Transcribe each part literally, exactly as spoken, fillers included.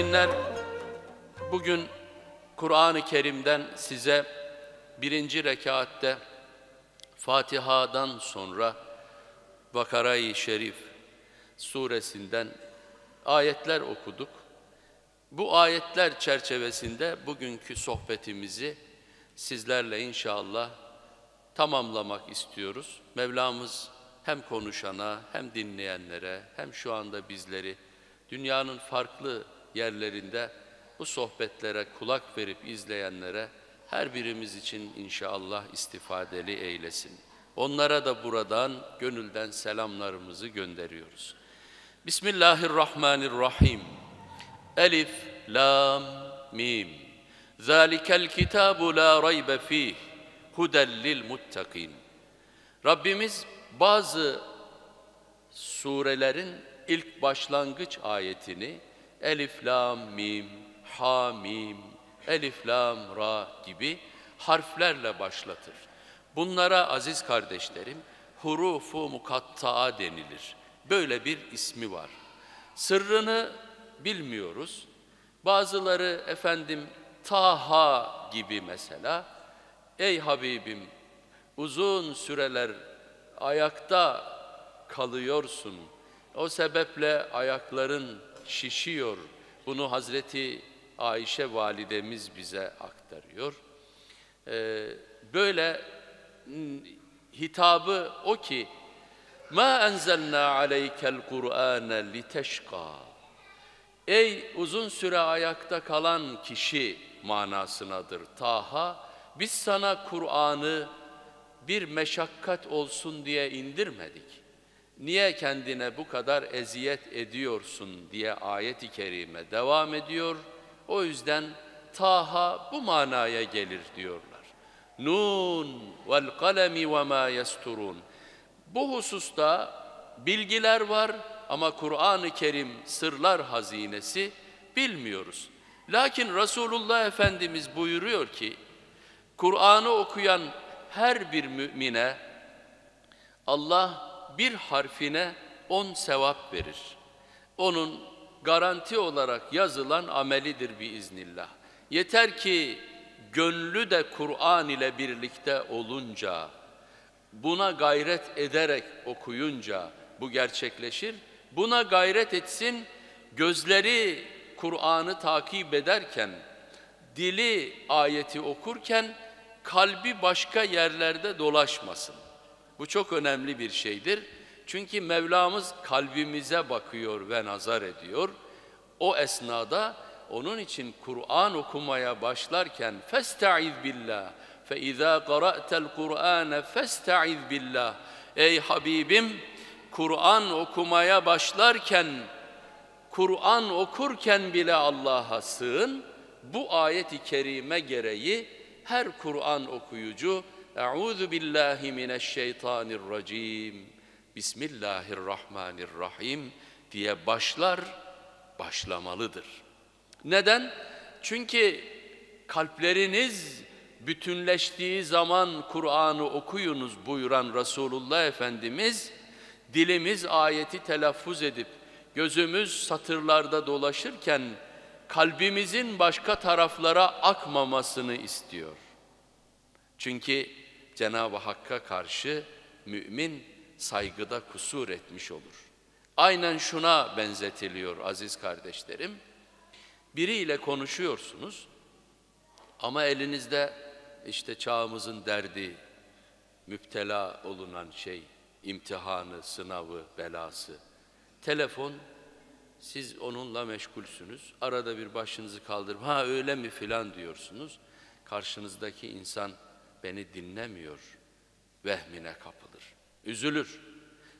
müminler, bugün Kur'an-ı Kerim'den size birinci rekatte Fatiha'dan sonra Bakara-i Şerif suresinden ayetler okuduk. Bu ayetler çerçevesinde bugünkü sohbetimizi sizlerle inşallah tamamlamak istiyoruz. Mevlamız hem konuşana, hem dinleyenlere, hem şu anda bizleri dünyanın farklı yerlerinde bu sohbetlere kulak verip izleyenlere her birimiz için inşallah istifadeli eylesin. Onlara da buradan gönülden selamlarımızı gönderiyoruz. Bismillahirrahmanirrahim. Elif, lam, mim. Zalikel kitabu la raybe fih. Hudellil muttakin. Rabbimiz bazı surelerin ilk başlangıç ayetini elif, lam, mim, ha, mim, elif, lam, ra gibi harflerle başlatır. Bunlara aziz kardeşlerim hurufu mukatta'a denilir. Böyle bir ismi var. Sırrını bilmiyoruz. Bazıları efendim Taha gibi mesela, ey Habibim uzun süreler ayakta kalıyorsun. O sebeple ayakların şişiyor. Bunu Hazreti Ayşe validemiz bize aktarıyor. Ee, böyle hitabı o ki مَا أَنْزَلْنَا عَلَيْكَ الْقُرْآنَ لِتَشْقَى. Ey uzun süre ayakta kalan kişi manasınadır Taha. Biz sana Kur'an'ı bir meşakkat olsun diye indirmedik. Niye kendine bu kadar eziyet ediyorsun diye ayet-i kerime devam ediyor. O yüzden Taha bu manaya gelir diyorlar. Nûn vel kalemi ve mâ yesturûn. Bu hususta bilgiler var ama Kur'an-ı Kerim sırlar hazinesi, bilmiyoruz. Lakin Resulullah Efendimiz buyuruyor ki Kur'an'ı okuyan her bir mümine Allah bir harfine on sevap verir. Onun garanti olarak yazılan amelidir biiznillah. Yeter ki gönlü de Kur'an ile birlikte olunca, buna gayret ederek okuyunca bu gerçekleşir. Buna gayret etsin, gözleri Kur'an'ı takip ederken, dili ayeti okurken kalbi başka yerlerde dolaşmasın. Bu çok önemli bir şeydir. Çünkü Mevlamız kalbimize bakıyor ve nazar ediyor. O esnada onun için Kur'an okumaya başlarken فَاسْتَعِذْ بِاللّٰهِ فَاِذَا قَرَأْتَ الْقُرْآنَ فَاسْتَعِذْ بِاللّٰهِ. Ey Habibim, Kur'an okumaya başlarken, Kur'an okurken bile Allah'a sığın. Bu ayet-i kerime gereği her Kur'an okuyucu Euzü billahi mineşşeytanirracim, Bismillahirrahmanirrahim diye başlar, başlamalıdır. Neden? Çünkü kalpleriniz bütünleştiği zaman Kur'an'ı okuyunuz buyuran Resulullah Efendimiz, dilimiz ayeti telaffuz edip gözümüz satırlarda dolaşırken kalbimizin başka taraflara akmamasını istiyor. Çünkü Cenab-ı Hakk'a karşı mümin saygıda kusur etmiş olur. Aynen şuna benzetiliyor aziz kardeşlerim. Biriyle konuşuyorsunuz ama elinizde işte çağımızın derdi, müptela olunan şey, imtihanı, sınavı, belası, telefon, siz onunla meşgulsünüz. Arada bir başınızı kaldırıp ha öyle mi filan diyorsunuz. Karşınızdaki insan beni dinlemiyor vehmine kapılır, üzülür.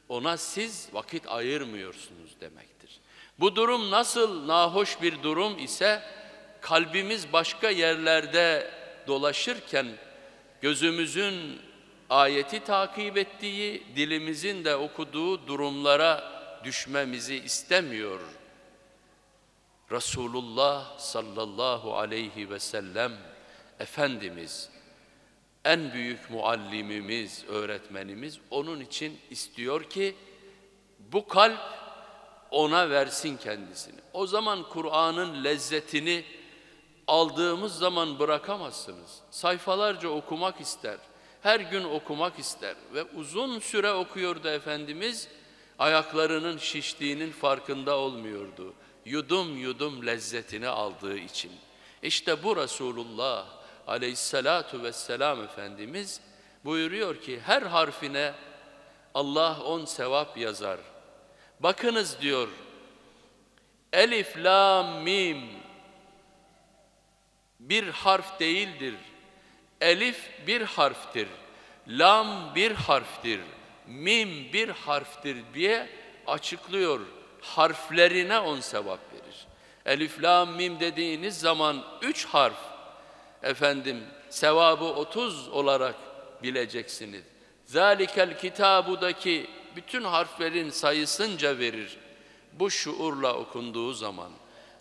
Ona siz vakit ayırmıyorsunuz demektir. Bu durum nasıl nahoş bir durum ise, kalbimiz başka yerlerde dolaşırken gözümüzün ayeti takip ettiği, dilimizin de okuduğu durumlara düşmemizi istemiyor. Resulullah sallallahu aleyhi ve sellem Efendimiz, en büyük muallimimiz, öğretmenimiz, onun için istiyor ki bu kalp ona versin kendisini. O zaman Kur'an'ın lezzetini aldığımız zaman bırakamazsınız. Sayfalarca okumak ister, her gün okumak ister ve uzun süre okuyordu Efendimiz, ayaklarının şiştiğinin farkında olmuyordu. Yudum yudum lezzetini aldığı için. İşte bu Resulullah aleyhissalatu vesselam Efendimiz buyuruyor ki her harfine Allah on sevap yazar. Bakınız diyor, elif, lam, mim bir harf değildir. Elif bir harftir, lam bir harftir, mim bir harftir diye açıklıyor. Harflerine on sevap verir. Elif, lam, mim dediğiniz zaman üç harf efendim sevabı otuz olarak bileceksiniz. Zalikel kitabudaki bütün harflerin sayısınca verir. Bu şuurla okunduğu zaman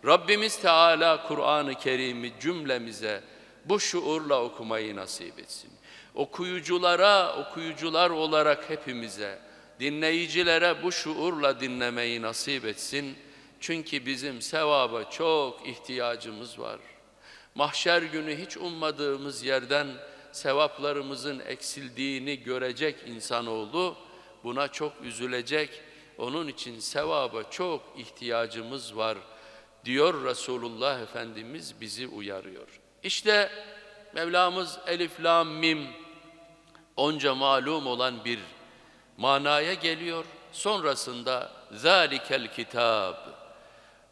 Rabbimiz Teala Kur'an-ı Kerim'i cümlemize bu şuurla okumayı nasip etsin. Okuyuculara, okuyucular olarak hepimize, dinleyicilere bu şuurla dinlemeyi nasip etsin. Çünkü bizim sevaba çok ihtiyacımız var. Mahşer günü hiç ummadığımız yerden sevaplarımızın eksildiğini görecek insanoğlu. Buna çok üzülecek. Onun için sevaba çok ihtiyacımız var diyor Resulullah Efendimiz, bizi uyarıyor. İşte Mevlamız elif, lam, mim onca malum olan bir manaya geliyor. Sonrasında zâlikel kitab,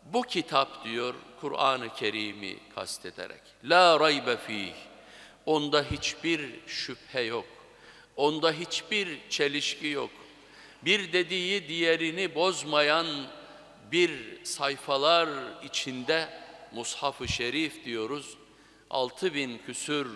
bu kitap diyor Kur'an-ı Kerim'i kastederek. La raybe fih, onda hiçbir şüphe yok. Onda hiçbir çelişki yok. Bir dediği diğerini bozmayan bir sayfalar içinde Mushaf-ı Şerif diyoruz. Altı bin küsür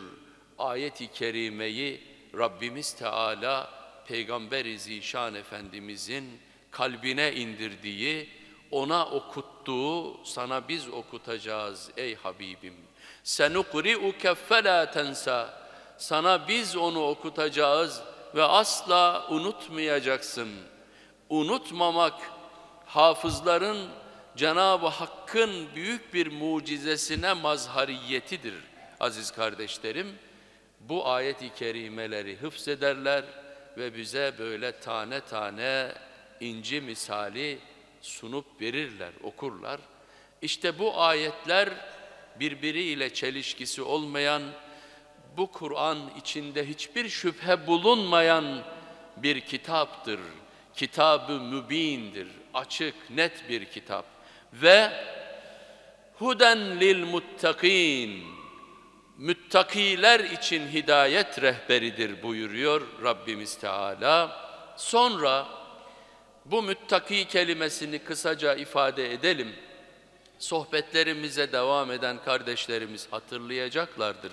ayet-i kerimeyi Rabbimiz Teala Peygamber-i Zişan Efendimizin kalbine indirdiği, ona okuttuğu, sana biz okutacağız ey Habibim. Senukri'uke felâ tensa, sana biz onu okutacağız ve asla unutmayacaksın. Unutmamak, hafızların Cenab-ı Hakk'ın büyük bir mucizesine mazhariyetidir aziz kardeşlerim. Bu ayet-i kerimeleri hıfzederler ve bize böyle tane tane inci misali sunup verirler, okurlar. İşte bu ayetler birbiriyle çelişkisi olmayan, bu Kur'an içinde hiçbir şüphe bulunmayan bir kitaptır. Kitab-ı mübindir. Açık, net bir kitap. Ve huden lil muttakîn, müttakiler için hidayet rehberidir buyuruyor Rabbimiz Teala. Sonra bu müttaki kelimesini kısaca ifade edelim. Sohbetlerimize devam eden kardeşlerimiz hatırlayacaklardır.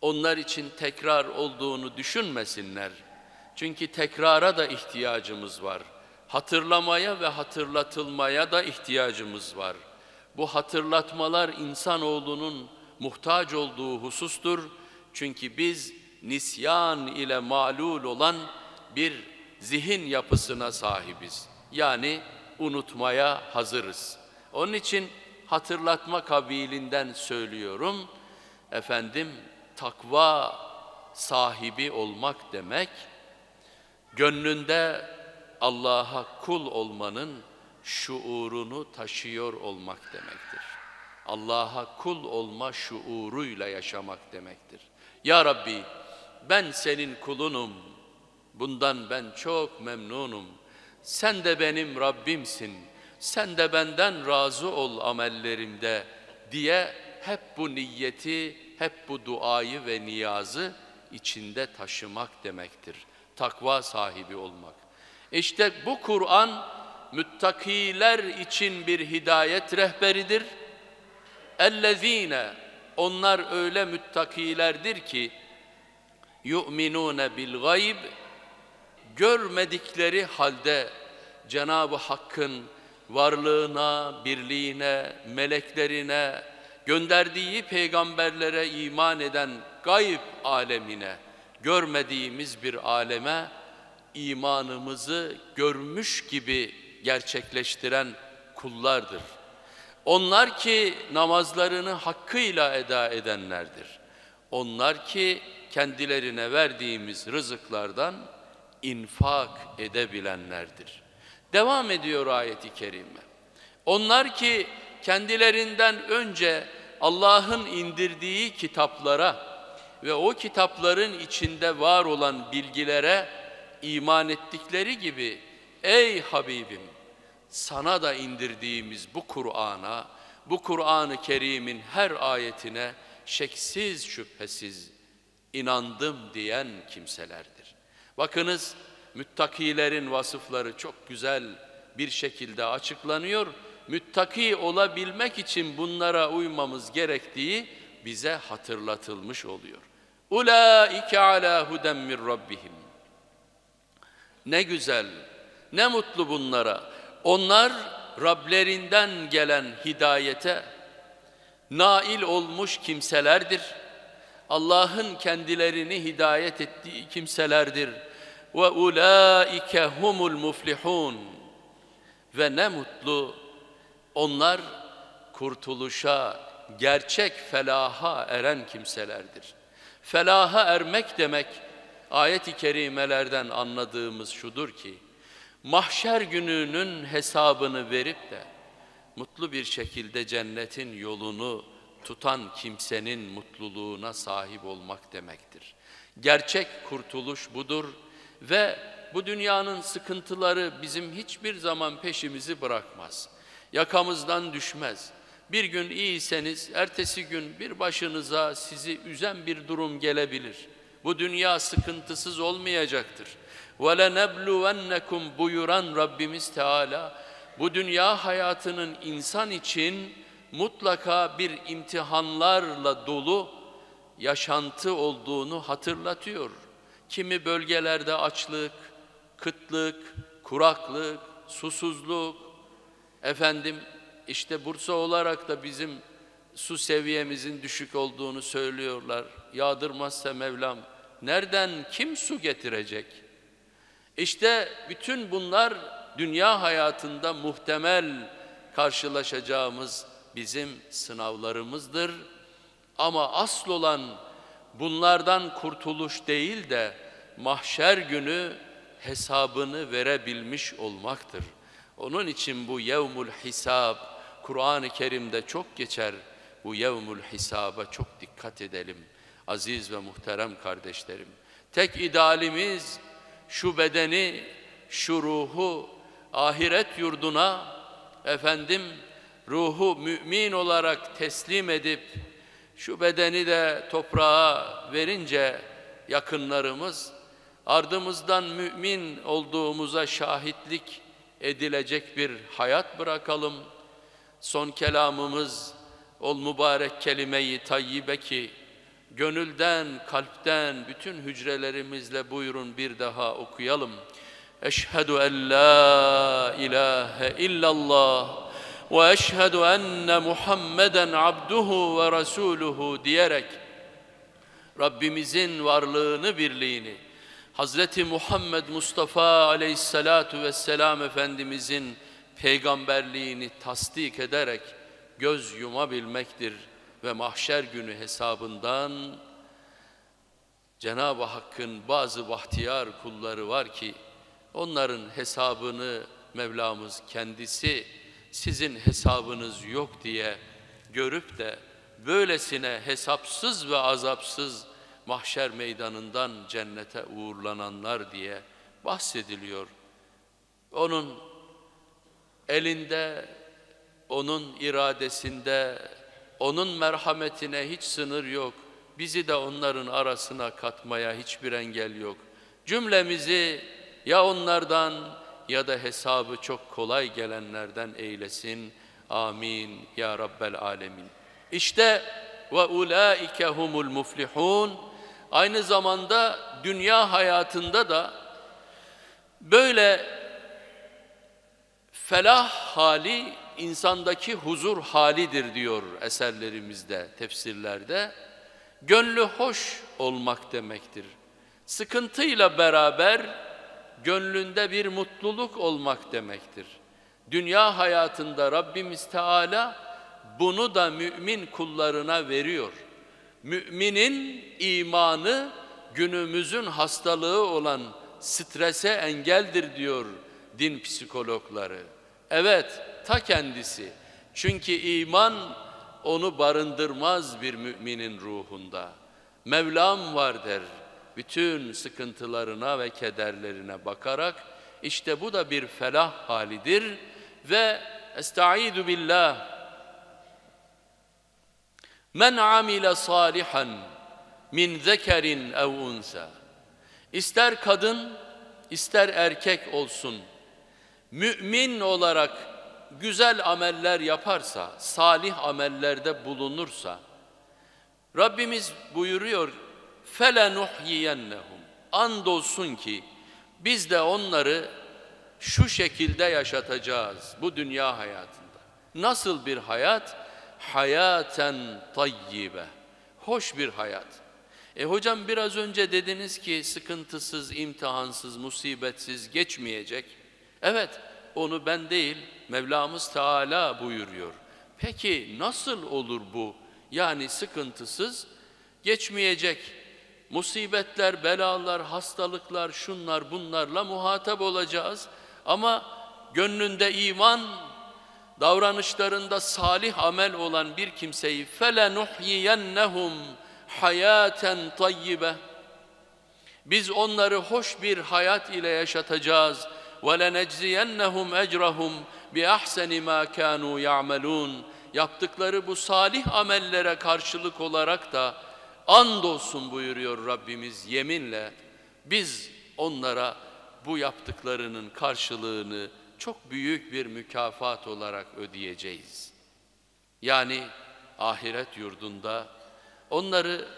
Onlar için tekrar olduğunu düşünmesinler. Çünkü tekrara da ihtiyacımız var. Hatırlamaya ve hatırlatılmaya da ihtiyacımız var. Bu hatırlatmalar insanoğlunun muhtaç olduğu husustur. Çünkü biz nisyan ile mağlul olan bir zihin yapısına sahibiz. Yani unutmaya hazırız. Onun için hatırlatma kabilinden söylüyorum. Efendim, takva sahibi olmak demek, gönlünde Allah'a kul olmanın şuurunu taşıyor olmak demektir. Allah'a kul olma şuuruyla yaşamak demektir. Ya Rabbi, ben senin kulunum, bundan ben çok memnunum. Sen de benim Rabbimsin, sen de benden razı ol amellerimde diye hep bu niyeti, hep bu duayı ve niyazı içinde taşımak demektir. Takva sahibi olmak. İşte bu Kur'an müttakiler için bir hidayet rehberidir. Ellezine, onlar öyle müttakilerdir ki yu'minune bil gayb, görmedikleri halde Cenab-ı Hakk'ın varlığına, birliğine, meleklerine, gönderdiği peygamberlere iman eden, gayb alemine, görmediğimiz bir aleme imanımızı görmüş gibi gerçekleştiren kullardır. Onlar ki namazlarını hakkıyla eda edenlerdir. Onlar ki kendilerine verdiğimiz rızıklardan infak edebilenlerdir. Devam ediyor ayet-i kerime. Onlar ki kendilerinden önce Allah'ın indirdiği kitaplara ve o kitapların içinde var olan bilgilere iman ettikleri gibi, ey Habibim, sana da indirdiğimiz bu Kur'an'a, bu Kur'an-ı Kerim'in her ayetine şeksiz şüphesiz inandım diyen kimselerdir. Bakınız, müttakilerin vasıfları çok güzel bir şekilde açıklanıyor. Müttaki olabilmek için bunlara uymamız gerektiği bize hatırlatılmış oluyor. Ulaike ala huden min rabbihim. Ne güzel, ne mutlu bunlara. Onlar Rablerinden gelen hidayete nail olmuş kimselerdir. Allah'ın kendilerini hidayet ettiği kimselerdir. Ve ulaike humul muflihun. Ve ne mutlu onlar kurtuluşa, gerçek felaha eren kimselerdir. Felaha ermek demek, ayet-i kerimelerden anladığımız şudur ki, mahşer gününün hesabını verip de mutlu bir şekilde cennetin yolunu tutan kimsenin mutluluğuna sahip olmak demektir. Gerçek kurtuluş budur ve bu dünyanın sıkıntıları bizim hiçbir zaman peşimizi bırakmaz. Yakamızdan düşmez. Bir gün iyiyseniz, ertesi gün bir başınıza sizi üzen bir durum gelebilir. Bu dünya sıkıntısız olmayacaktır. وَلَنَبْلُوَنَّكُمْ buyuran Rabbimiz Teala, bu dünya hayatının insan için mutlaka bir imtihanlarla dolu yaşantı olduğunu hatırlatıyor. Kimi bölgelerde açlık, kıtlık, kuraklık, susuzluk, efendim, İşte Bursa olarak da bizim su seviyemizin düşük olduğunu söylüyorlar. Yağdırmazsa Mevlam, nereden kim su getirecek? İşte bütün bunlar dünya hayatında muhtemel karşılaşacağımız bizim sınavlarımızdır. Ama asıl olan bunlardan kurtuluş değil de mahşer günü hesabını verebilmiş olmaktır. Onun için bu yevmül hisab, Kur'an-ı Kerim'de çok geçer. Bu yevmül hisaba çok dikkat edelim aziz ve muhterem kardeşlerim. Tek idealimiz şu bedeni, şu ruhu ahiret yurduna, efendim ruhu mümin olarak teslim edip şu bedeni de toprağa verince yakınlarımız ardımızdan mümin olduğumuza şahitlik edilecek bir hayat bırakalım. Son kelamımız ol mübarek kelime-i tayyibe ki gönülden, kalpten, bütün hücrelerimizle buyurun bir daha okuyalım. Eşhedü en la ilahe illallah ve eşhedü enne Muhammeden abduhu ve resuluhu diyerek Rabbimizin varlığını, birliğini, Hazreti Muhammed Mustafa aleyhissalatu vesselam Efendimizin peygamberliğini tasdik ederek göz yumabilmektir ve mahşer günü hesabından Cenab-ı Hakk'ın bazı bahtiyar kulları var ki onların hesabını Mevlamız kendisi, sizin hesabınız yok diye görüp de böylesine hesapsız ve azapsız mahşer meydanından cennete uğurlananlar diye bahsediliyor. Onun elinde, onun iradesinde, onun merhametine hiç sınır yok. Bizi de onların arasına katmaya hiçbir engel yok. Cümlemizi ya onlardan ya da hesabı çok kolay gelenlerden eylesin. Amin ya Rabbel alemin. İşte ve ulaike humul muflihun. Aynı zamanda dünya hayatında da böyle felah hali insandaki huzur halidir diyor eserlerimizde, tefsirlerde. Gönlü hoş olmak demektir. Sıkıntıyla beraber gönlünde bir mutluluk olmak demektir. Dünya hayatında Rabbimiz Teala bunu da mümin kullarına veriyor. Müminin imanı günümüzün hastalığı olan strese engeldir diyor din psikologları. Evet, ta kendisi. Çünkü iman onu barındırmaz bir müminin ruhunda. Mevlam var der, bütün sıkıntılarına ve kederlerine bakarak. İşte bu da bir felah halidir. Ve estaizu billah, men amile salihan min zekerin ev unsa, ister kadın ister erkek olsun, mümin olarak güzel ameller yaparsa, salih amellerde bulunursa, Rabbimiz buyuruyor, felenuhyiyennehum, andolsun ki biz de onları şu şekilde yaşatacağız bu dünya hayatında. Nasıl bir hayat? Hayaten tayyibe, hoş bir hayat. E hocam, biraz önce dediniz ki sıkıntısız, imtihansız, musibetsiz geçmeyecek. Evet, onu ben değil, Mevlamız Teala buyuruyor. Peki nasıl olur bu? Yani sıkıntısız geçmeyecek. Musibetler, belalar, hastalıklar, şunlar bunlarla muhatap olacağız. Ama gönlünde iman, davranışlarında salih amel olan bir kimseyi فَلَنُحْيِيَنَّهُمْ حَيَاتًا طَيِّبًا, biz onları hoş bir hayat ile yaşatacağız. وَلَنَجْزِيَنَّهُمْ اَجْرَهُمْ بِأَحْسَنِ مَا كَانُوا يَعْمَلُونَ, yaptıkları bu salih amellere karşılık olarak da andolsun buyuruyor Rabbimiz yeminle, biz onlara bu yaptıklarının karşılığını çok büyük bir mükafat olarak ödeyeceğiz. Yani ahiret yurdunda onları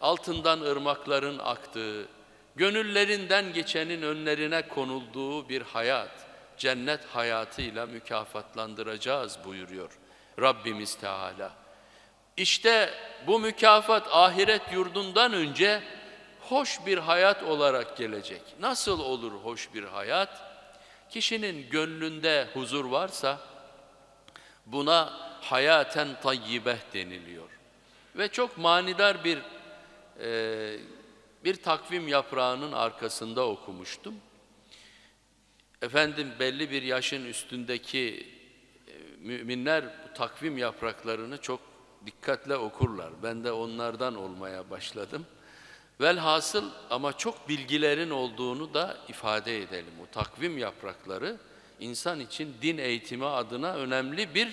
altından ırmakların aktığı, gönüllerinden geçenin önlerine konulduğu bir hayat, cennet hayatıyla mükafatlandıracağız buyuruyor Rabbimiz Teala. İşte bu mükafat ahiret yurdundan önce hoş bir hayat olarak gelecek. Nasıl olur hoş bir hayat? Kişinin gönlünde huzur varsa buna hayaten tayyibeh deniliyor. Ve çok manidar bir e, bir takvim yaprağının arkasında okumuştum. Efendim, belli bir yaşın üstündeki e, müminler bu takvim yapraklarını çok dikkatle okurlar. Ben de onlardan olmaya başladım. Velhasıl ama çok bilgilerin olduğunu da ifade edelim. O takvim yaprakları insan için din eğitimi adına önemli bir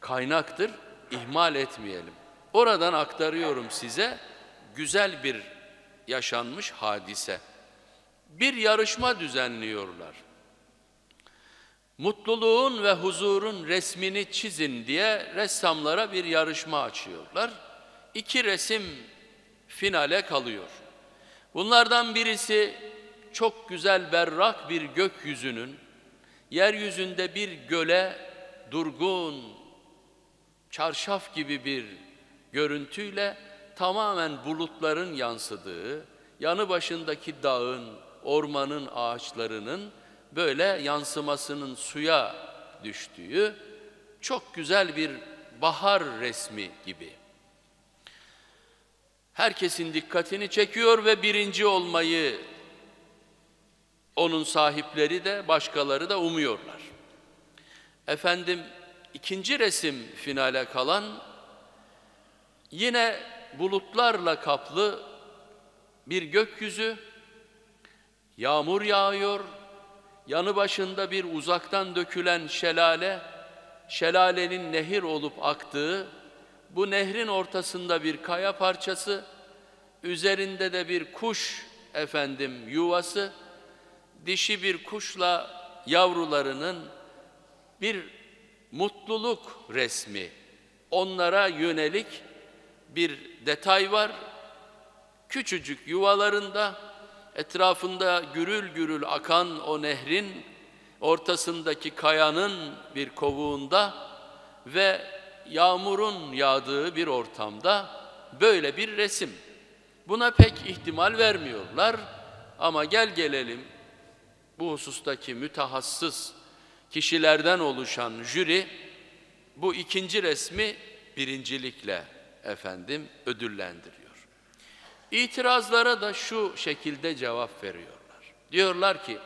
kaynaktır. İhmal etmeyelim. Oradan aktarıyorum size güzel bir yaşanmış hadise. Bir yarışma düzenliyorlar. Mutluluğun ve huzurun resmini çizin diye ressamlara bir yarışma açıyorlar. İki resim finale kalıyor. Bunlardan birisi çok güzel berrak bir gökyüzünün, yeryüzünde bir göle durgun, çarşaf gibi bir görüntüyle tamamen bulutların yansıdığı, yanı başındaki dağın, ormanın, ağaçlarının böyle yansımasının suya düştüğü çok güzel bir bahar resmi gibi. Herkesin dikkatini çekiyor ve birinci olmayı onun sahipleri de başkaları da umuyorlar. Efendim, ikinci resim finale kalan yine bulutlarla kaplı bir gökyüzü, yağmur yağıyor. Yanı başında bir uzaktan dökülen şelale, şelalenin nehir olup aktığı, bu nehrin ortasında bir kaya parçası, üzerinde de bir kuş efendim yuvası, dişi bir kuşla yavrularının bir mutluluk resmi, onlara yönelik bir detay var. Küçücük yuvalarında, etrafında gürül gürül akan o nehrin ortasındaki kayanın bir kovuğunda ve yağmurun yağdığı bir ortamda böyle bir resim. Buna pek ihtimal vermiyorlar ama gel gelelim bu husustaki mütehassıs, kişilerden oluşan jüri bu ikinci resmi birincilikle efendim ödüllendiriyor. İtirazlara da şu şekilde cevap veriyorlar. Diyorlar ki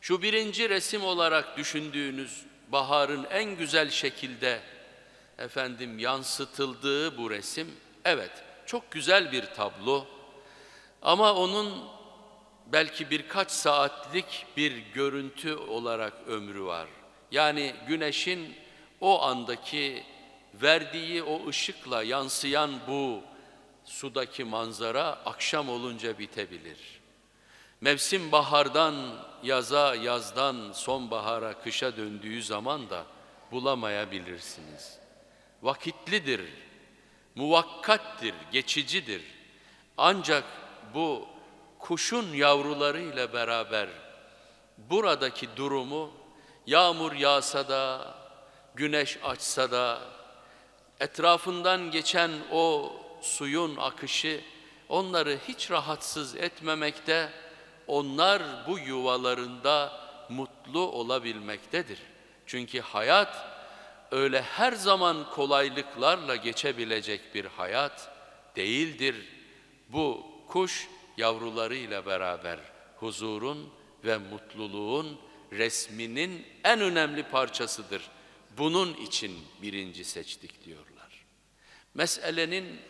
şu birinci resim olarak düşündüğünüz baharın en güzel şekilde efendim yansıtıldığı bu resim, evet çok güzel bir tablo ama onun belki birkaç saatlik bir görüntü olarak ömrü var. Yani güneşin o andaki verdiği o ışıkla yansıyan bu sudaki manzara akşam olunca bitebilir. Mevsim bahardan yaza, yazdan sonbahara, kışa döndüğü zaman da bulamayabilirsiniz. Vakitlidir, muvakkattir, geçicidir. Ancak bu kuşun yavrularıyla beraber buradaki durumu yağmur yağsa da, güneş açsa da, etrafından geçen o suyun akışı onları hiç rahatsız etmemekte, onlar bu yuvalarında mutlu olabilmektedir. Çünkü hayat öyle her zaman kolaylıklarla geçebilecek bir hayat değildir. Bu kuş yavrularıyla beraber huzurun ve mutluluğun resminin en önemli parçasıdır. Bunun için birinci seçtik diyorlar. Meselenin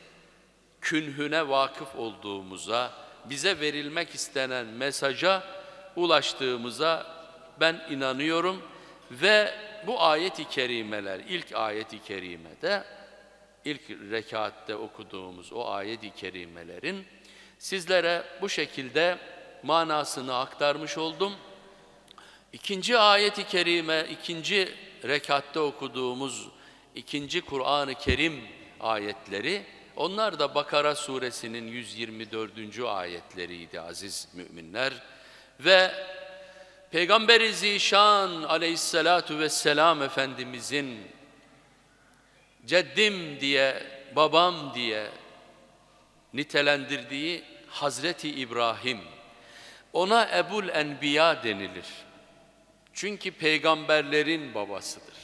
künhüne vakıf olduğumuza, bize verilmek istenen mesaja ulaştığımıza ben inanıyorum ve bu ayet-i kerimeler, ilk ayet-i kerimede, ilk rekatte okuduğumuz o ayet-i kerimelerin sizlere bu şekilde manasını aktarmış oldum. İkinci ayet-i kerime, ikinci rekatte okuduğumuz ikinci Kur'an-ı Kerim ayetleri, onlar da Bakara suresinin yüz yirmi dördüncü ayetleriydi aziz müminler. Ve Peygamber-i Zişan aleyhissalatu vesselam Efendimizin ceddim diye, babam diye nitelendirdiği Hazreti İbrahim, ona Ebul Enbiya denilir. Çünkü peygamberlerin babasıdır.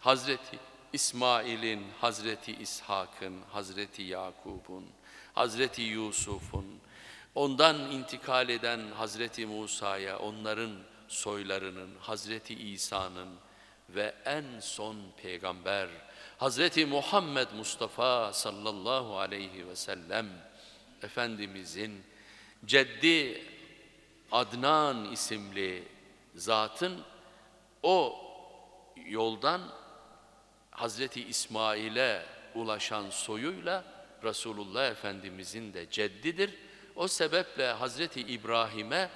Hazreti İsmail'in, Hazreti İshak'ın, Hazreti Yakub'un, Hazreti Yusuf'un, ondan intikal eden Hazreti Musa'ya, onların soylarının, Hazreti İsa'nın ve en son peygamber Hazreti Muhammed Mustafa sallallahu aleyhi ve sellem Efendimizin ceddi Adnan isimli zatın o yoldan Hazreti İsmail'e ulaşan soyuyla Resulullah Efendimizin de ceddidir. O sebeple Hazreti İbrahim'e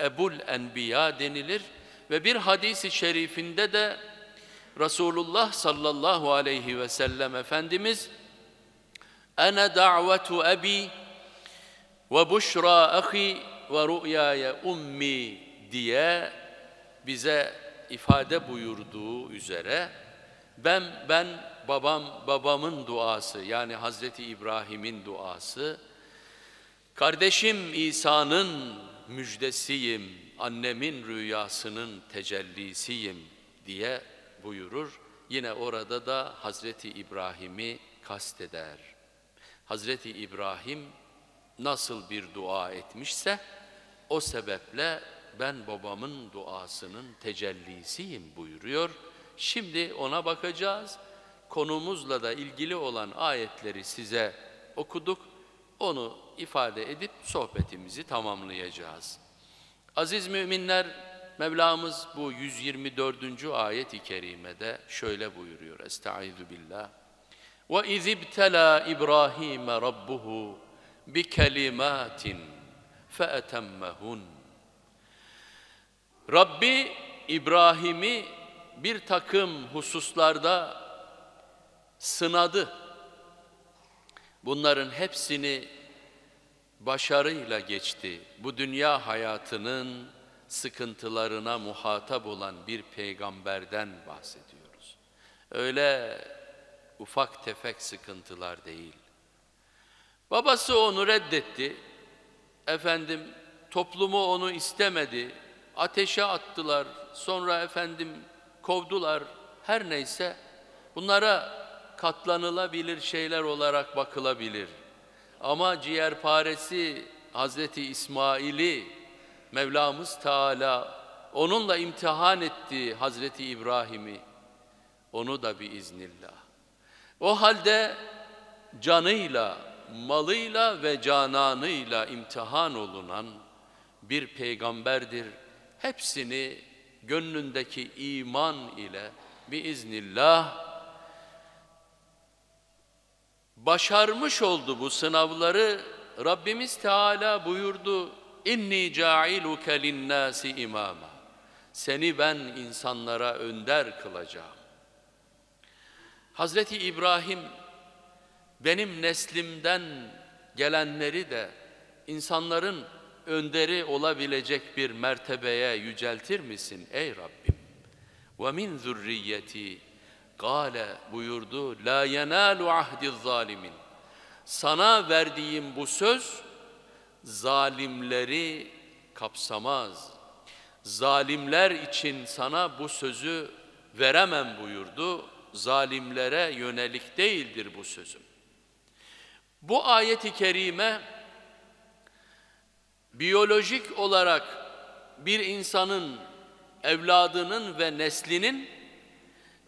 Ebul Enbiya denilir ve bir hadis-i şerifinde de Resulullah sallallahu aleyhi ve sellem Efendimiz "Ene da'vetu ebi ve buşra ahi ve ru'yaya ummi" diye bize ifade buyurduğu üzere ben ben babam babamın duası, yani Hazreti İbrahim'in duası, kardeşim İsa'nın müjdesiyim, annemin rüyasının tecellisiyim diye buyurur. Yine orada da Hazreti İbrahim'i kasteder. Hazreti İbrahim nasıl bir dua etmişse o sebeple ben babamın duasının tecellisiyim buyuruyor. Şimdi ona bakacağız. Konumuzla da ilgili olan ayetleri size okuduk. Onu ifade edip sohbetimizi tamamlayacağız. Aziz müminler, Mevlamız bu yüz yirmi dördüncü ayet-i kerimede şöyle buyuruyor. Estaizu billah. وَاِذِ ابْتَلَى إِبْرَاهِيمَ رَبُّهُ بِكَلِمَاتٍ فَأَتَمَّهُنْ. Rabbi İbrahim'i bir takım hususlarda sınadı. Bunların hepsini başarıyla geçti. Bu dünya hayatının sıkıntılarına muhatap olan bir peygamberden bahsediyoruz. Öyle ufak tefek sıkıntılar değil. Babası onu reddetti. Efendim, toplumu onu istemedi. ateşe attılar, sonra efendim kovdular, her neyse bunlara katlanılabilir şeyler olarak bakılabilir. Ama ciğerparesi Hazreti İsmail'i Mevlamız Teala onunla imtihan etti, Hazreti İbrahim'i, onu da biiznillah. O halde canıyla, malıyla ve cananıyla imtihan olunan bir peygamberdir. Hepsini gönlündeki iman ile biiznillah başarmış oldu bu sınavları. Rabbimiz Teala buyurdu: İnni ca'iluke linnâsi imâma. Seni ben insanlara önder kılacağım. Hazreti İbrahim benim neslimden gelenleri de insanların önderi olabilecek bir mertebeye yüceltir misin ey Rabbim? Ve min zürriyeti kâle buyurdu: La yenâlu ahdiz zalimin. Sana verdiğim bu söz zalimleri kapsamaz. Zalimler için sana bu sözü veremem buyurdu. Zalimlere yönelik değildir bu sözüm. Bu ayet-i kerime biyolojik olarak bir insanın, evladının ve neslinin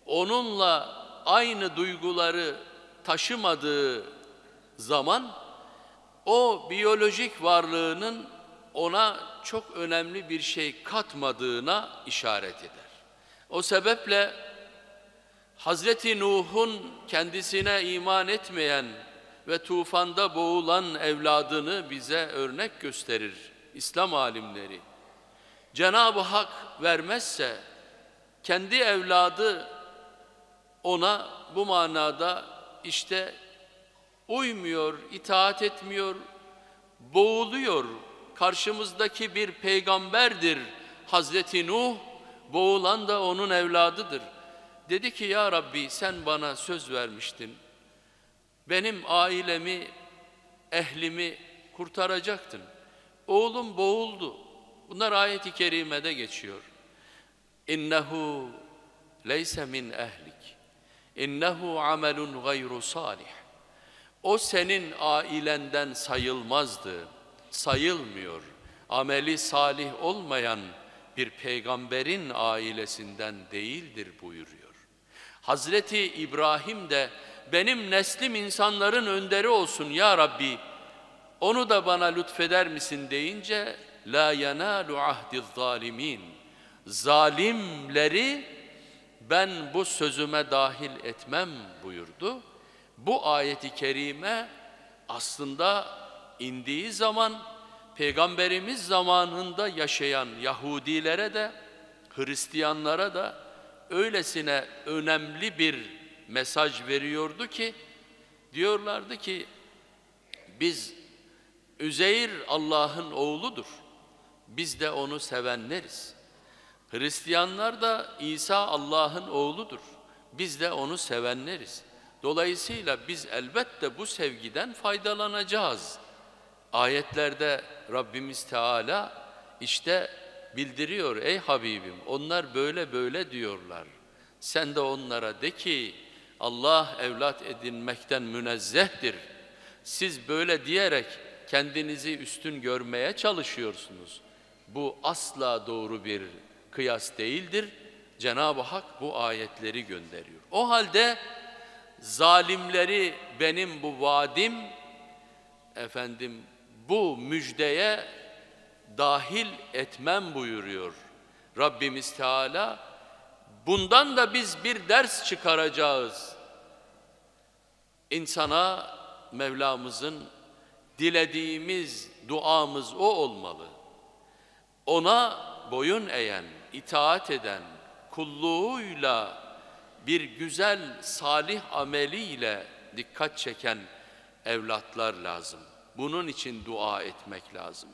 onunla aynı duyguları taşımadığı zaman o biyolojik varlığının ona çok önemli bir şey katmadığına işaret eder. O sebeple Hazreti Nuh'un kendisine iman etmeyen ve tufanda boğulan evladını bize örnek gösterir İslam alimleri. Cenab-ı Hak vermezse kendi evladı ona bu manada işte uymuyor, itaat etmiyor, boğuluyor. Karşımızdaki bir peygamberdir Hazreti Nuh, boğulan da onun evladıdır. Dedi ki: Ya Rabbi, sen bana söz vermiştin. Benim ailemi, ehlimi kurtaracaktın. Oğlum boğuldu. Bunlar ayet-i kerimede geçiyor. İnnehu leyse min ehlik. İnnehu amelun gayru salih. O senin ailenden sayılmazdı. Sayılmıyor. Ameli salih olmayan bir peygamberin ailesinden değildir buyuruyor. Hazreti İbrahim de benim neslim insanların önderi olsun ya Rabbi, onu da bana lütfeder misin deyince la yanalu ahdiz zalimin. Zalimleri ben bu sözüme dahil etmem buyurdu. Bu ayet-i kerime aslında indiği zaman Peygamberimiz zamanında yaşayan Yahudilere de Hristiyanlara da öylesine önemli bir mesaj veriyordu ki diyorlardı ki biz Üzeyr Allah'ın oğludur. Biz de onu sevenleriz. Hristiyanlar da İsa Allah'ın oğludur. Biz de onu sevenleriz. Dolayısıyla biz elbette bu sevgiden faydalanacağız. Ayetlerde Rabbimiz Teala işte bildiriyor: Ey Habibim, onlar böyle böyle diyorlar. Sen de onlara de ki Allah evlat edinmekten münezzehtir. Siz böyle diyerek kendinizi üstün görmeye çalışıyorsunuz. Bu asla doğru bir kıyas değildir. Cenab-ı Hak bu ayetleri gönderiyor. O halde zalimleri benim bu vaadim, efendim bu müjdeye dahil etmem buyuruyor Rabbimiz Teala. Bundan da biz bir ders çıkaracağız. İnsana Mevlamızın dilediğimiz duamız o olmalı. Ona boyun eğen, itaat eden, kulluğuyla bir güzel salih ameliyle dikkat çeken evlatlar lazım. Bunun için dua etmek lazım.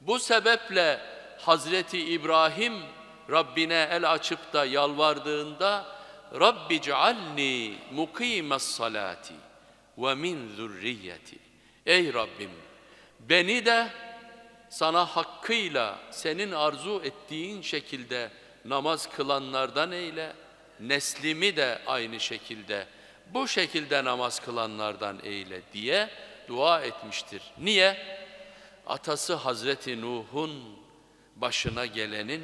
Bu sebeple Hazreti İbrahim Rabbine el açıp da yalvardığında Rabbi cealni mukimes salati ve min zürriyeti. Ey Rabbim, beni de sana hakkıyla senin arzu ettiğin şekilde namaz kılanlardan eyle, neslimi de aynı şekilde bu şekilde namaz kılanlardan eyle diye dua etmiştir. Niye? Atası Hazreti Nuh'un başına gelenin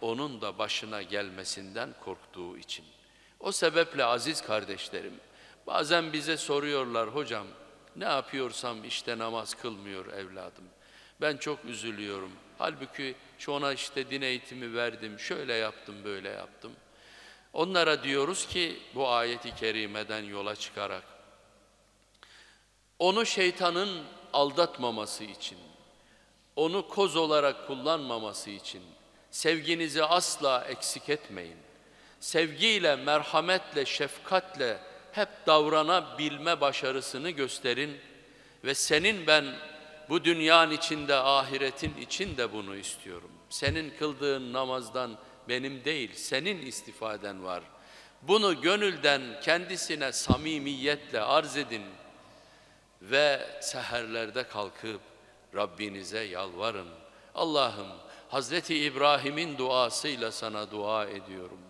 onun da başına gelmesinden korktuğu için. O sebeple aziz kardeşlerim, bazen bize soruyorlar, hocam ne yapıyorsam işte namaz kılmıyor evladım. Ben çok üzülüyorum. Halbuki şu ona işte din eğitimi verdim, şöyle yaptım, böyle yaptım. Onlara diyoruz ki bu ayeti kerimeden yola çıkarak, onu şeytanın aldatmaması için, onu koz olarak kullanmaması için sevginizi asla eksik etmeyin. Sevgiyle, merhametle, şefkatle hep davranabilme başarısını gösterin ve senin ben bu dünyanın içinde, ahiretin içinde bunu istiyorum. Senin kıldığın namazdan benim değil, senin istifaden var. Bunu gönülden kendisine samimiyetle arz edin ve seherlerde kalkıp Rabbinize yalvarın. Allah'ım, Hazreti İbrahim'in duasıyla sana dua ediyorum.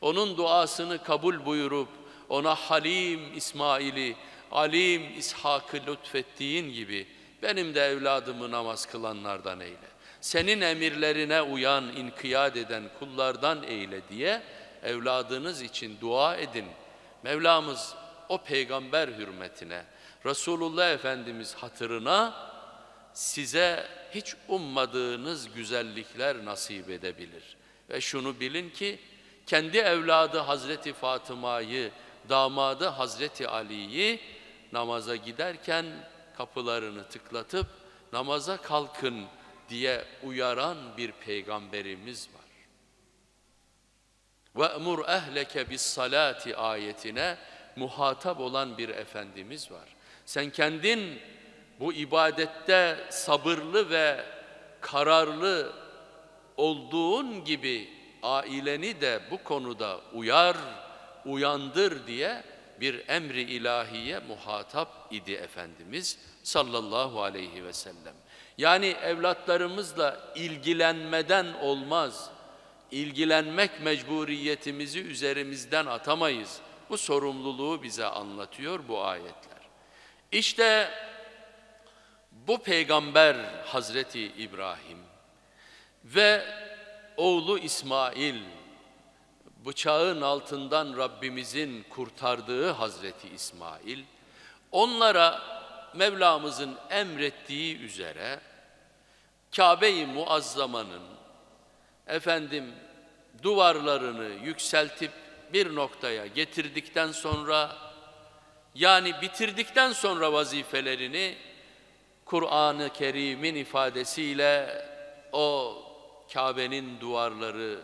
Onun duasını kabul buyurup ona Halim İsmail'i, Alim İshak'ı lütfettiğin gibi benim de evladımı namaz kılanlardan eyle. Senin emirlerine uyan, inkiyat eden kullardan eyle diye evladınız için dua edin. Mevlamız o peygamber hürmetine, Resulullah Efendimiz hatırına size hiç ummadığınız güzellikler nasip edebilir. Ve şunu bilin ki kendi evladı Hazreti Fatıma'yı, damadı Hazreti Ali'yi namaza giderken kapılarını tıklatıp namaza kalkın diye uyaran bir peygamberimiz var. وَاَمُرْ اَهْلَكَ بِالصَّلَاتِ ayetine muhatap olan bir efendimiz var. Sen kendin bu ibadette sabırlı ve kararlı olduğun gibi aileni de bu konuda uyar, uyandır diye bir emri ilahiye muhatap idi Efendimiz sallallahu aleyhi ve sellem. Yani evlatlarımızla ilgilenmeden olmaz, ilgilenmek mecburiyetimizi üzerimizden atamayız. Bu sorumluluğu bize anlatıyor bu ayetler. İşte bu peygamber Hazreti İbrahim ve oğlu İsmail, bıçağın altından Rabbimizin kurtardığı Hazreti İsmail, onlara Mevlamızın emrettiği üzere Kabe-i Muazzama'nın efendim duvarlarını yükseltip bir noktaya getirdikten sonra, yani bitirdikten sonra vazifelerini, Kur'an-ı Kerim'in ifadesiyle o Kabe'nin duvarları,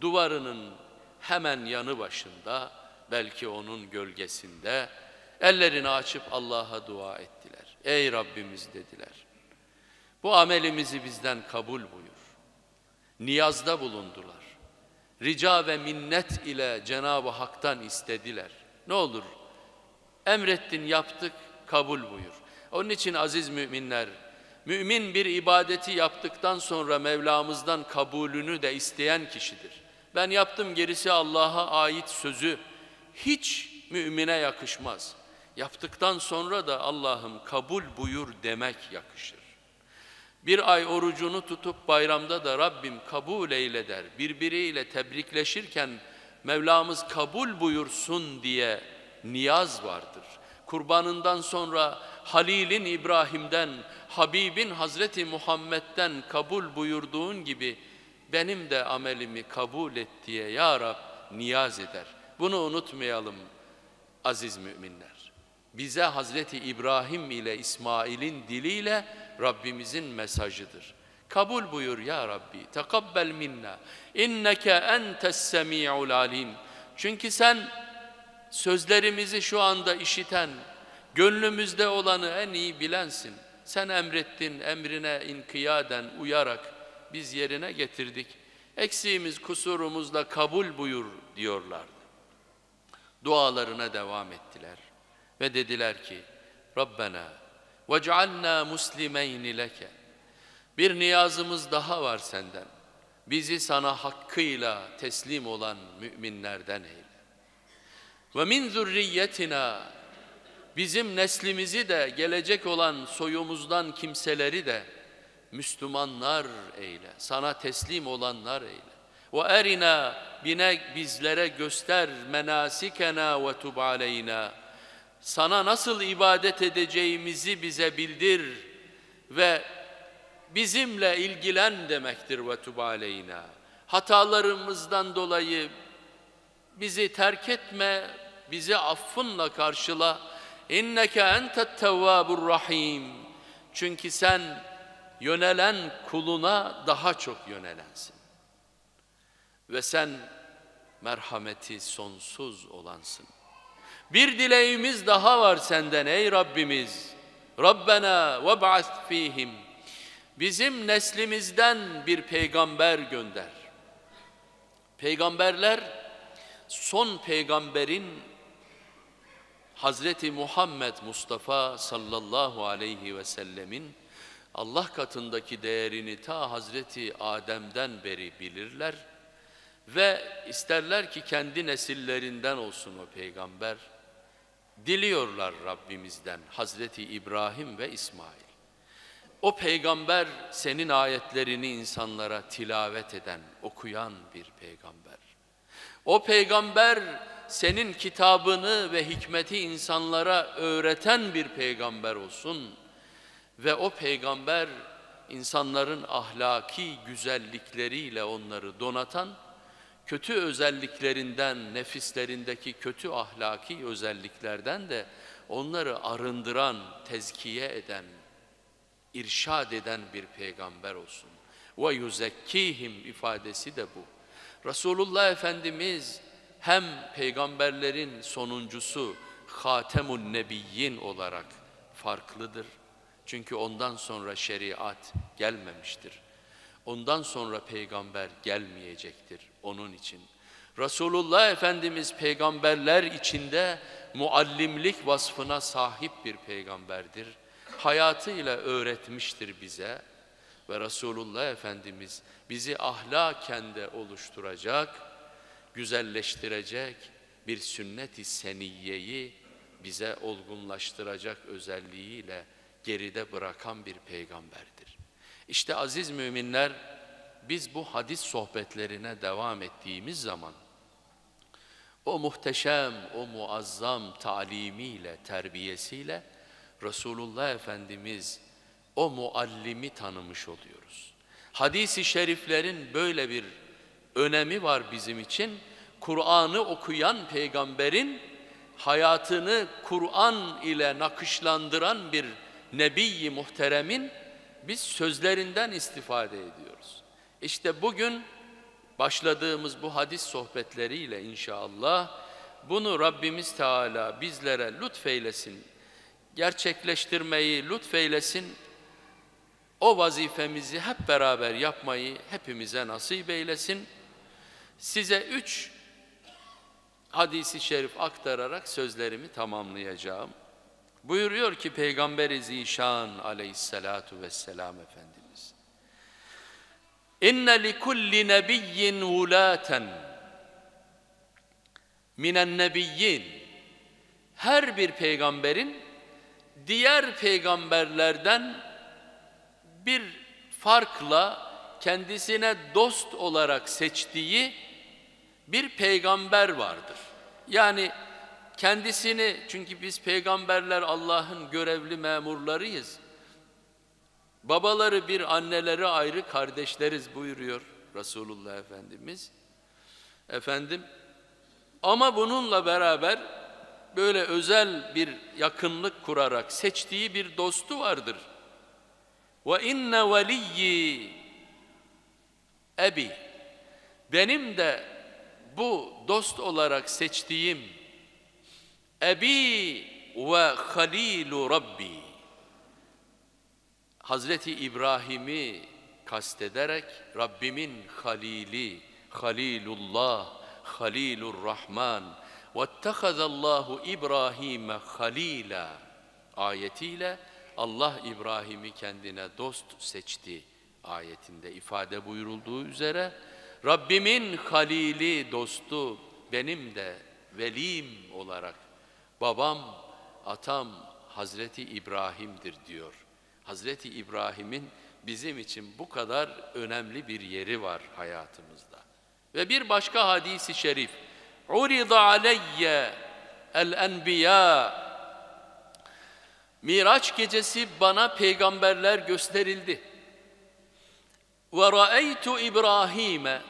duvarının hemen yanı başında, belki onun gölgesinde ellerini açıp Allah'a dua ettiler. Ey Rabbimiz dediler. Bu amelimizi bizden kabul buyur. Niyazda bulundular. Rica ve minnet ile Cenab-ı Hak'tan istediler. Ne olur? Emrettin, yaptık, kabul buyur. Onun için aziz müminler, mümin bir ibadeti yaptıktan sonra Mevlamızdan kabulünü de isteyen kişidir. Ben yaptım, gerisi Allah'a ait sözü hiç mümine yakışmaz. Yaptıktan sonra da Allah'ım kabul buyur demek yakışır. Bir ay orucunu tutup bayramda da Rabbim kabul eyle der. Birbiriyle tebrikleşirken Mevlamız kabul buyursun diye niyaz vardır. Kurbanından sonra Halil'in İbrahim'den, Habib'in Hazreti Muhammed'den kabul buyurduğun gibi benim de amelimi kabul et diye Ya Rab niyaz eder. Bunu unutmayalım aziz müminler. Bize Hazreti İbrahim ile İsmail'in diliyle Rabbimizin mesajıdır. Kabul buyur Ya Rabbi. Tekabbel minna. İnneke entes semi'ul alim. Çünkü sen sözlerimizi şu anda işiten, gönlümüzde olanı en iyi bilensin. Sen emrettin, emrine inkiyaden uyarak biz yerine getirdik. Eksiğimiz, kusurumuzla kabul buyur diyorlardı. Dualarına devam ettiler ve dediler ki Rabbena vec'alna muslimeyn leke Bir niyazımız daha var senden. Bizi sana hakkıyla teslim olan müminlerden eyle. Ve min zürriyetina, bizim neslimizi de gelecek olan soyumuzdan kimseleri de Müslümanlar eyle. Sana teslim olanlar eyle. Ve erina, bine bizlere göster menasikena ve tub aleyna. Sana nasıl ibadet edeceğimizi bize bildir ve bizimle ilgilen demektir ve tub aleyna. Hatalarımızdan dolayı bizi terk etme, bizi affınla karşıla. İnneke entet tevvâburrahîm. Çünkü sen yönelen kuluna daha çok yönelensin. Ve sen merhameti sonsuz olansın. Bir dileğimiz daha var senden ey Rabbimiz. Rabbena veb'ath fihim. Bizim neslimizden bir peygamber gönder. Peygamberler, son peygamberin Hazreti Muhammed Mustafa sallallahu aleyhi ve sellemin Allah katındaki değerini ta Hazreti Adem'den beri bilirler ve isterler ki kendi nesillerinden olsun o peygamber. Diliyorlar Rabbimizden Hazreti İbrahim ve İsmail. O peygamber senin ayetlerini insanlara tilavet eden, okuyan bir peygamber. O peygamber senin kitabını ve hikmeti insanlara öğreten bir peygamber olsun. Ve o peygamber insanların ahlaki güzellikleriyle onları donatan, kötü özelliklerinden, nefislerindeki kötü ahlaki özelliklerden de onları arındıran, tezkiye eden, irşad eden bir peygamber olsun. Ve yuzekkihim ifadesi de bu. Resulullah Efendimiz hem peygamberlerin sonuncusu Hatem-ül Nebiyyin olarak farklıdır. Çünkü ondan sonra şeriat gelmemiştir. Ondan sonra peygamber gelmeyecektir onun için. Resulullah Efendimiz peygamberler içinde muallimlik vasfına sahip bir peygamberdir. Hayatıyla öğretmiştir bize ve Resulullah Efendimiz bizi ahlaken de oluşturacak, güzelleştirecek bir sünnet-i seniyyeyi bize olgunlaştıracak özelliğiyle geride bırakan bir peygamberdir. İşte aziz müminler, biz bu hadis sohbetlerine devam ettiğimiz zaman o muhteşem, o muazzam talimiyle, terbiyesiyle Resulullah Efendimiz o muallimi tanımış oluyoruz. Hadis-i şeriflerin böyle bir önemi var bizim için. Kur'an'ı okuyan peygamberin hayatını Kur'an ile nakışlandıran bir Nebi-i Muhterem'in biz sözlerinden istifade ediyoruz. İşte bugün başladığımız bu hadis sohbetleriyle inşallah bunu Rabbimiz Teala bizlere lütfeylesin, gerçekleştirmeyi lütfeylesin, o vazifemizi hep beraber yapmayı hepimize nasip eylesin. Size üç hadis-i şerif aktararak sözlerimi tamamlayacağım. Buyuruyor ki Peygamber-i Zişan aleyhissalatu vesselam Efendimiz, İnne likulli nebiyyin vulaten minen nebiyyin. Her bir peygamberin diğer peygamberlerden bir farkla kendisine dost olarak seçtiği bir peygamber vardır. Yani kendisini, çünkü biz peygamberler Allah'ın görevli memurlarıyız. Babaları bir, anneleri ayrı kardeşleriz buyuruyor Resulullah Efendimiz. Efendim, ama bununla beraber böyle özel bir yakınlık kurarak seçtiği bir dostu vardır. Ve inne veliyyi ebi. Benim de bu dost olarak seçtiğim ebi ve halilu rabbi. Hazreti İbrahim'i kastederek Rabbimin halili, Halilullah, Halilurrahman. Vettehazallahu İbrahim'e halila ayetiyle Allah İbrahim'i kendine dost seçti ayetinde ifade buyurulduğu üzere Rabbimin halili, dostu, benim de velim olarak babam, atam Hazreti İbrahim'dir diyor. Hazreti İbrahim'in bizim için bu kadar önemli bir yeri var hayatımızda. Ve bir başka hadis-i şerif. عُرِضَ عَلَيَّ الْاَنْبِيَا Miraç gecesi bana peygamberler gösterildi. وَرَأَيْتُ İbrahim'e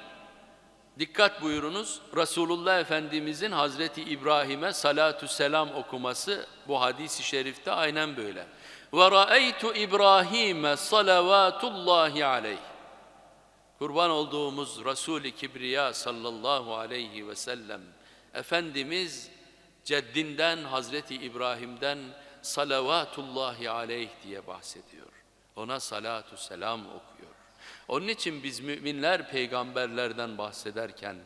Dikkat buyurunuz, Resulullah Efendimizin Hazreti İbrahim'e salatü selam okuması bu hadis-i şerifte aynen böyle. وَرَأَيْتُ İbrahim'e salavatullahi aleyh. Kurban olduğumuz Resul-i Kibriya sallallahu aleyhi ve sellem Efendimiz ceddinden Hazreti İbrahim'den salavatullahi aleyh diye bahsediyor. Ona salatü selam okuyor. Onun için biz müminler peygamberlerden bahsederken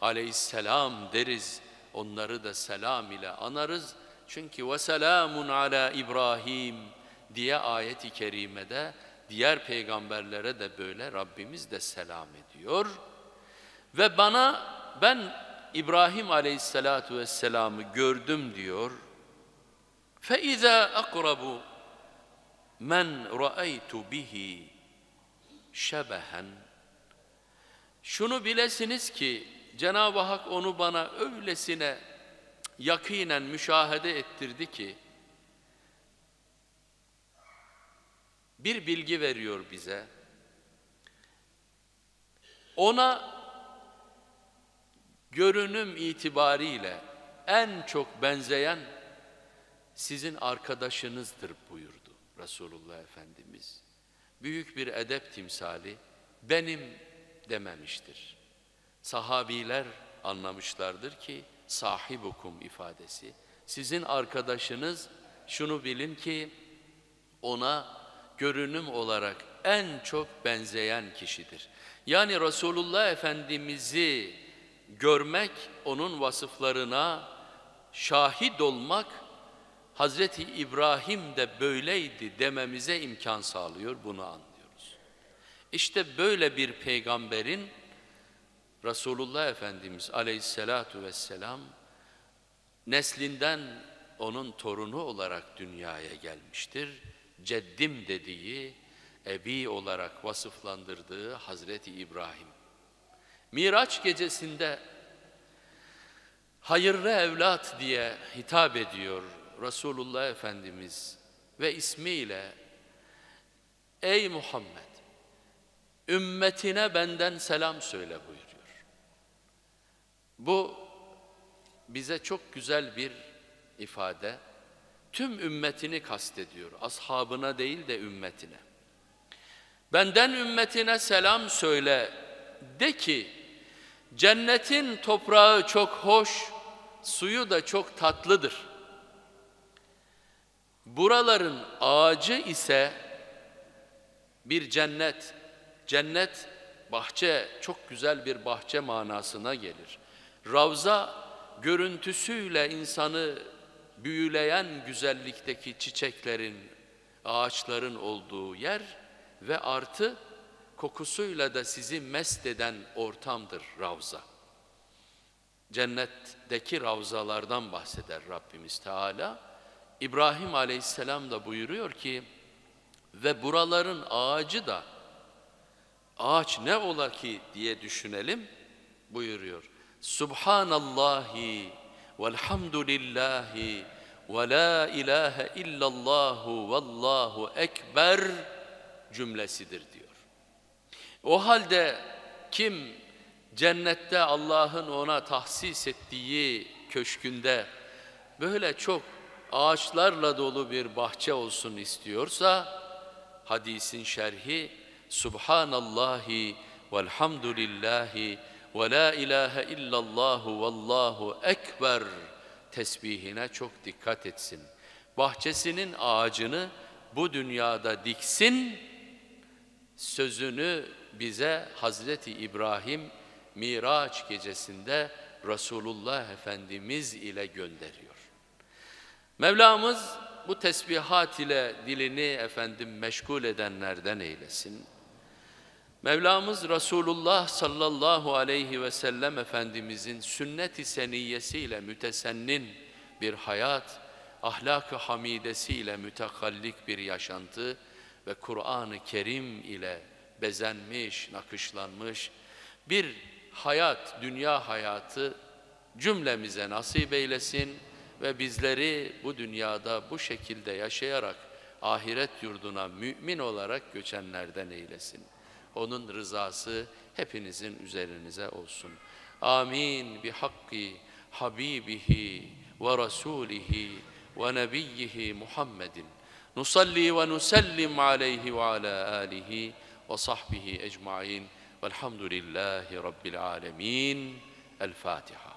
aleyhisselam deriz, onları da selam ile anarız. Çünkü وَسَلَامٌ عَلَى İbrahim diye ayet-i kerimede diğer peygamberlere de böyle Rabbimiz de selam ediyor. Ve bana ben İbrahim aleyhissalatu vesselam'ı gördüm diyor. فَاِذَا اَقْرَبُ مَنْ رَأَيْتُ بِهِ şebehen. Şunu bilesiniz ki Cenab-ı Hak onu bana öylesine yakinen müşahede ettirdi ki bir bilgi veriyor bize. Ona görünüm itibariyle en çok benzeyen sizin arkadaşınızdır buyurdu Resulullah Efendimiz. Büyük bir edep timsali benim dememiştir. Sahabiler anlamışlardır ki sahibukum ifadesi. Sizin arkadaşınız şunu bilin ki ona görünüm olarak en çok benzeyen kişidir. Yani Resulullah Efendimiz'i görmek, onun vasıflarına şahit olmak, Hazreti İbrahim de böyleydi dememize imkan sağlıyor, bunu anlıyoruz. İşte böyle bir peygamberin Resulullah Efendimiz aleyhissalatu vesselam neslinden onun torunu olarak dünyaya gelmiştir. Ceddim dediği, ebi olarak vasıflandırdığı Hazreti İbrahim. Miraç gecesinde hayırlı evlat diye hitap ediyor Resulullah Efendimiz ve ismiyle ey Muhammed ümmetine benden selam söyle buyuruyor. Bu bize çok güzel bir ifade. Tüm ümmetini kastediyor. Ashabına değil de ümmetine. Benden ümmetine selam söyle. De ki cennetin toprağı çok hoş, suyu da çok tatlıdır. Buraların ağacı ise bir cennet, cennet bahçe, çok güzel bir bahçe manasına gelir. Ravza görüntüsüyle insanı büyüleyen güzellikteki çiçeklerin, ağaçların olduğu yer ve artı kokusuyla da sizi mest eden ortamdır Ravza. Cennetteki ravzalardan bahseder Rabbimiz Teala. İbrahim aleyhisselam da buyuruyor ki ve buraların ağacı da ağaç ne ola ki diye düşünelim buyuruyor. Subhanallahi velhamdülillahi ve la ilahe illallahu vallahu ekber cümlesidir diyor. O halde kim cennette Allah'ın ona tahsis ettiği köşkünde böyle çok ağaçlarla dolu bir bahçe olsun istiyorsa, hadisin şerhi, Subhanallahi velhamdülillahi ve la ilahe illallahu vallahu ekber tesbihine çok dikkat etsin. Bahçesinin ağacını bu dünyada diksin, sözünü bize Hazreti İbrahim Miraç gecesinde Resulullah Efendimiz ile gönderiyor. Mevlamız bu tesbihat ile dilini efendim meşgul edenlerden eylesin. Mevlamız Resulullah sallallahu aleyhi ve sellem Efendimizin sünnet-i seniyyesiyle mütesennin bir hayat, ahlak-ı hamidesiyle mütekallik bir yaşantı ve Kur'an-ı Kerim ile bezenmiş, nakışlanmış bir hayat, dünya hayatı cümlemize nasip eylesin ve bizleri bu dünyada bu şekilde yaşayarak ahiret yurduna mümin olarak göçenlerden eylesin. Onun rızası hepinizin üzerinize olsun. Amin bi hakki habibihi ve rasulihi ve nebiyyihi Muhammedin. Nusalli ve nusellim aleyhi ve ala alihi ve sahbihi ecmain. Velhamdülillahi rabbil alemin. El Fatiha.